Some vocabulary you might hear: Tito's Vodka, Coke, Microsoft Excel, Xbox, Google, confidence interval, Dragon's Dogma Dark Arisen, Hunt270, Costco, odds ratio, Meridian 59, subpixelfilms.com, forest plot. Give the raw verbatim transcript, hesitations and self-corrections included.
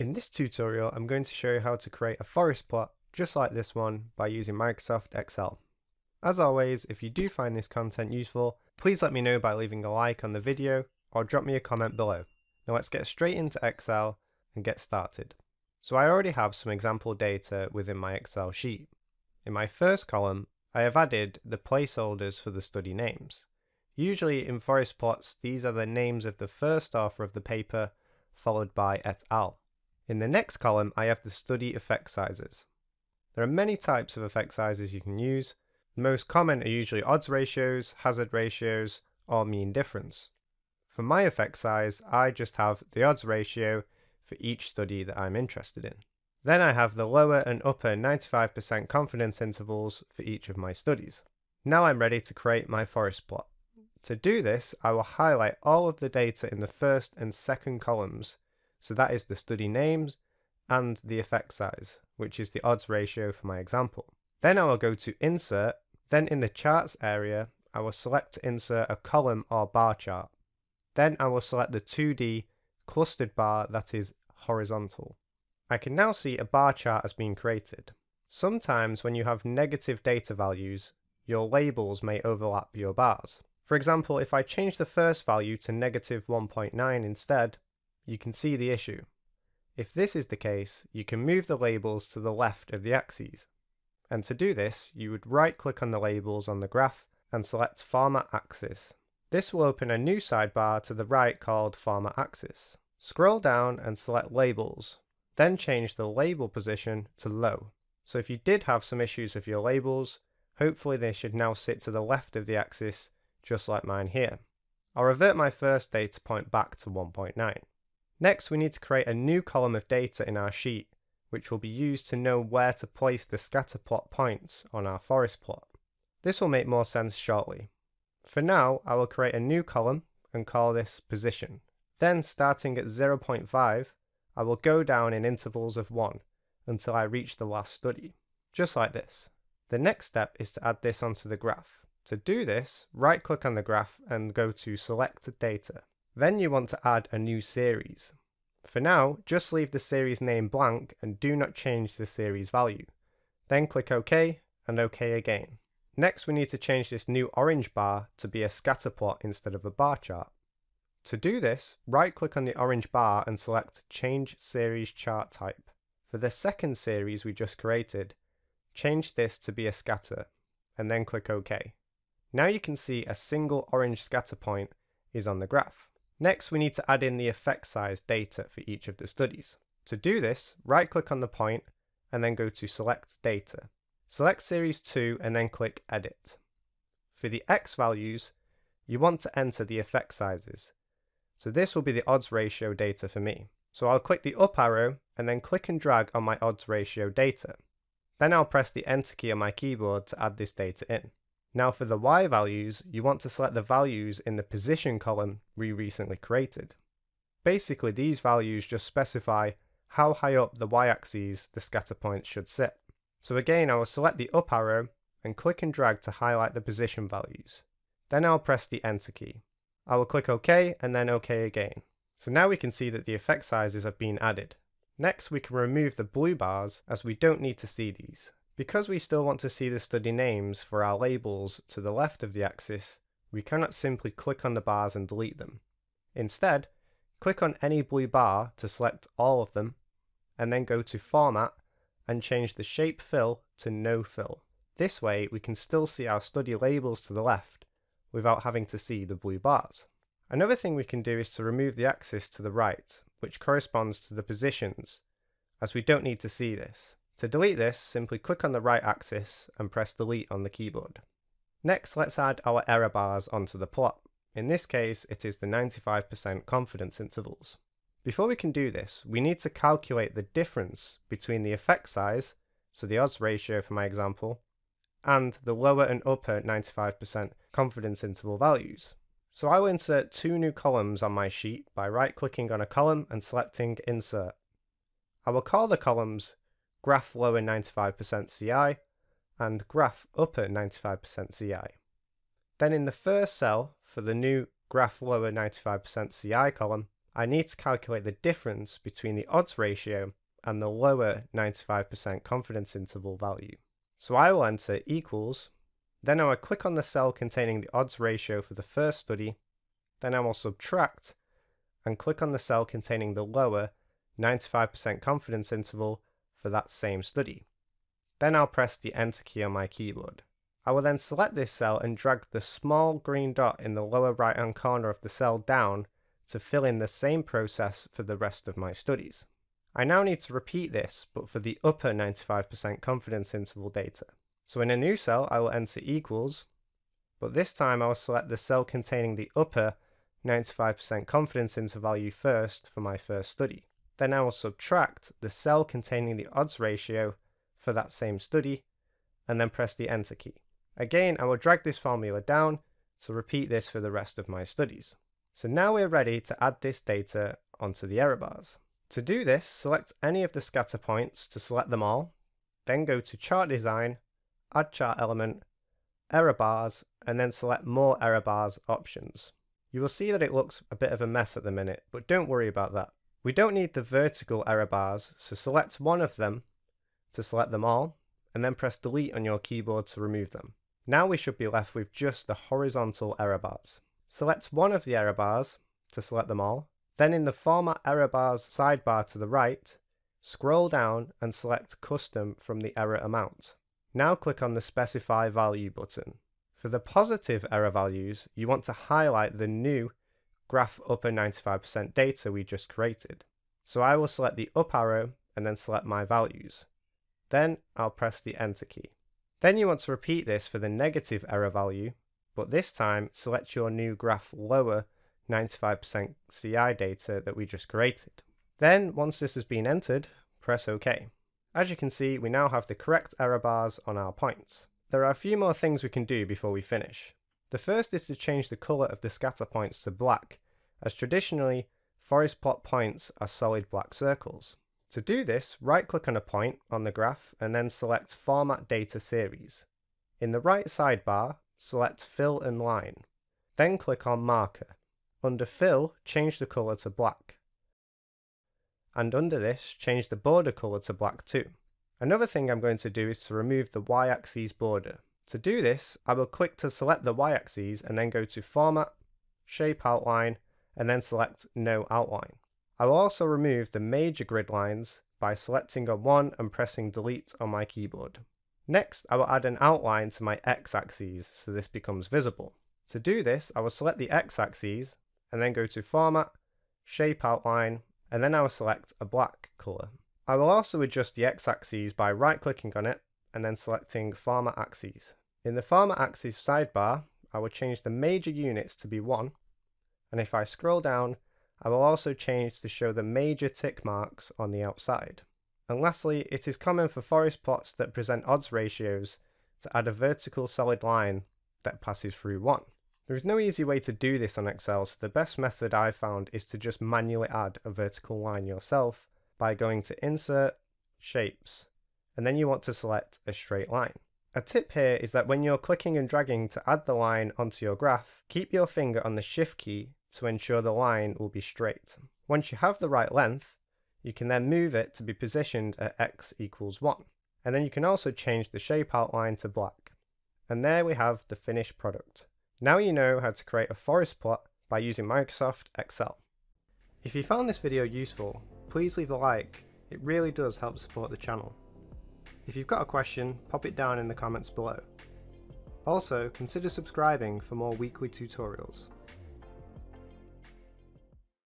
In this tutorial, I'm going to show you how to create a forest plot just like this one by using Microsoft Excel. As always, if you do find this content useful, please let me know by leaving a like on the video or drop me a comment below. Now let's get straight into Excel and get started. So I already have some example data within my Excel sheet. In my first column, I have added the placeholders for the study names. Usually in forest plots, these are the names of the first author of the paper followed by et al. In the next column, I have the study effect sizes. There are many types of effect sizes you can use. The most common are usually odds ratios, hazard ratios, or mean difference. For my effect size, I just have the odds ratio for each study that I'm interested in. Then I have the lower and upper ninety-five percent confidence intervals for each of my studies. Now I'm ready to create my forest plot. To do this, I will highlight all of the data in the first and second columns. So that is the study names and the effect size, which is the odds ratio for my example. Then I will go to Insert, then in the Charts area, I will select to insert a column or bar chart. Then I will select the two D clustered bar that is horizontal. I can now see a bar chart has been created. Sometimes when you have negative data values, your labels may overlap your bars. For example, if I change the first value to negative one point nine instead, you can see the issue. If this is the case, you can move the labels to the left of the axes. And to do this, you would right-click on the labels on the graph and select Format Axis. This will open a new sidebar to the right called Format Axis. Scroll down and select Labels, then change the label position to Low. So if you did have some issues with your labels, hopefully they should now sit to the left of the axis, just like mine here. I'll revert my first data point back to one point nine. Next, we need to create a new column of data in our sheet, which will be used to know where to place the scatter plot points on our forest plot. This will make more sense shortly. For now, I will create a new column and call this Position. Then, starting at zero point five, I will go down in intervals of one until I reach the last study, just like this. The next step is to add this onto the graph. To do this, right-click on the graph and go to Select Data. Then you want to add a new series. For now, just leave the series name blank and do not change the series value. Then click OK and OK again. Next, we need to change this new orange bar to be a scatter plot instead of a bar chart. To do this, right-click on the orange bar and select Change Series Chart Type. For the second series we just created, change this to be a scatter, and then click OK. Now you can see a single orange scatter point is on the graph. Next, we need to add in the effect size data for each of the studies. To do this, right-click on the point and then go to Select Data. Select Series two and then click Edit. For the X values, you want to enter the effect sizes. So this will be the odds ratio data for me. So I'll click the up arrow and then click and drag on my odds ratio data. Then I'll press the Enter key on my keyboard to add this data in. Now for the Y values, you want to select the values in the position column we recently created. Basically, these values just specify how high up the y-axis the scatter points should sit. So again, I will select the up arrow and click and drag to highlight the position values. Then I'll press the Enter key. I will click OK and then OK again. So now we can see that the effect sizes have been added. Next, we can remove the blue bars as we don't need to see these. Because we still want to see the study names for our labels to the left of the axis, we cannot simply click on the bars and delete them. Instead, click on any blue bar to select all of them, and then go to Format and change the Shape Fill to No Fill. This way, we can still see our study labels to the left without having to see the blue bars. Another thing we can do is to remove the axis to the right, which corresponds to the positions, as we don't need to see this. To delete this, simply click on the right axis and press Delete on the keyboard. Next, let's add our error bars onto the plot. In this case, it is the ninety-five percent confidence intervals. Before we can do this, we need to calculate the difference between the effect size, so the odds ratio for my example, and the lower and upper ninety-five percent confidence interval values. So I will insert two new columns on my sheet by right-clicking on a column and selecting Insert. I will call the columns Graph Lower ninety-five percent C I, and Graph Upper ninety-five percent C I. Then in the first cell for the new Graph Lower ninety-five percent C I column, I need to calculate the difference between the odds ratio and the lower ninety-five percent confidence interval value. So I will enter equals, then I will click on the cell containing the odds ratio for the first study, then I will subtract and click on the cell containing the lower ninety-five percent confidence interval for that same study. Then I'll press the enter key on my keyboard. I will then select this cell and drag the small green dot in the lower right hand corner of the cell down to fill in the same process for the rest of my studies. I now need to repeat this, but for the upper ninety-five percent confidence interval data. So in a new cell, I will enter equals, but this time I will select the cell containing the upper ninety-five percent confidence interval value first for my first study. Then I will subtract the cell containing the odds ratio for that same study, and then press the enter key. Again, I will drag this formula down to repeat this for the rest of my studies. So now we're ready to add this data onto the error bars. To do this, select any of the scatter points to select them all, then go to Chart Design, Add Chart Element, Error Bars, and then select More Error Bars options. You will see that it looks a bit of a mess at the minute, but don't worry about that. We don't need the vertical error bars, so select one of them to select them all, and then press delete on your keyboard to remove them. Now we should be left with just the horizontal error bars. Select one of the error bars to select them all, then in the Format Error Bars sidebar to the right, scroll down and select Custom from the error amount. Now click on the Specify Value button. For the positive error values, you want to highlight the new graph upper ninety-five percent data we just created. So I will select the up arrow and then select my values. Then I'll press the enter key. Then you want to repeat this for the negative error value, but this time select your new graph lower ninety-five percent C I data that we just created. Then once this has been entered, press OK. As you can see, we now have the correct error bars on our points. There are a few more things we can do before we finish. The first is to change the colour of the scatter points to black, as traditionally forest plot points are solid black circles. To do this, right click on a point on the graph and then select Format Data Series. In the right sidebar, select Fill and Line. Then click on Marker. Under Fill, change the colour to black. And under this, change the border colour to black too. Another thing I'm going to do is to remove the y-axis border. To do this, I will click to select the y-axis and then go to Format, Shape Outline, and then select No Outline. I will also remove the major grid lines by selecting on one and pressing delete on my keyboard. Next, I will add an outline to my x-axis so this becomes visible. To do this, I will select the x-axis and then go to Format, Shape Outline, and then I will select a black colour. I will also adjust the x-axis by right-clicking on it and then selecting Format Axes. In the Format Axes sidebar, I will change the major units to be one, and if I scroll down, I will also change to show the major tick marks on the outside. And lastly, it is common for forest plots that present odds ratios to add a vertical solid line that passes through one. There is no easy way to do this on Excel, so the best method I've found is to just manually add a vertical line yourself by going to Insert, Shapes, and then you want to select a straight line. A tip here is that when you're clicking and dragging to add the line onto your graph, keep your finger on the Shift key to ensure the line will be straight. Once you have the right length, you can then move it to be positioned at x equals one. And then you can also change the shape outline to black. And there we have the finished product. Now you know how to create a forest plot by using Microsoft Excel. If you found this video useful, please leave a like. It really does help support the channel. If you've got a question, pop it down in the comments below. Also, consider subscribing for more weekly tutorials.